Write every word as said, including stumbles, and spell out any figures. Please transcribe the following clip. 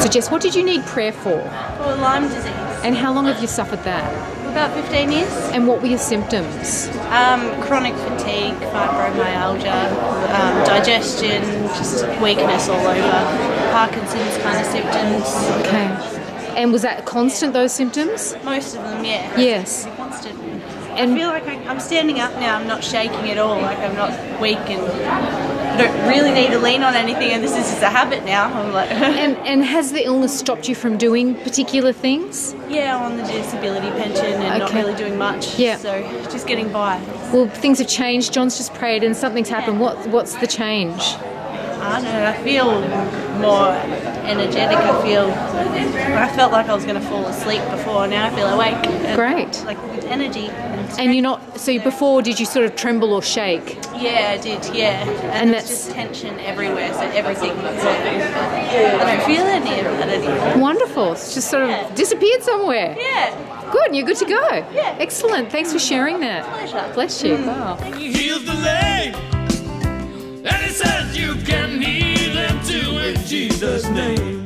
So Jess, what did you need prayer for? For Lyme disease. And how long have you suffered that? About fifteen years. And what were your symptoms? Um, chronic fatigue, fibromyalgia, um, digestion, just weakness all over, Parkinson's kind of symptoms. Okay. And was that constant, those symptoms? Most of them, yeah. Yes. Constant. And I feel like I, I'm standing up now, I'm not shaking at all, like I'm not weak and I don't really need to lean on anything, and this is just a habit now. I'm like and, and has the illness stopped you from doing particular things? Yeah, I'm on the disability pension and okay. Not really doing much, yeah. So just getting by. Well, things have changed, John's just prayed and something's happened. Yeah. What, what's the change? I don't know, I feel more energetic. I feel, I felt like I was going to fall asleep before, now I feel awake. And great. Like with energy. And, and you're not, so before did you sort of tremble or shake? Yeah, I did, yeah. And, and that's just tension everywhere, so everything looks like that. I don't feel any of that anymore. Wonderful. It's just sort of yeah. disappeared somewhere. Yeah. Good, you're good to go. Yeah. Excellent. Thanks for sharing that. Pleasure. Bless you. Mm. Wow. Thank you. Healed the lame, and it says you can heal them too in Jesus' name.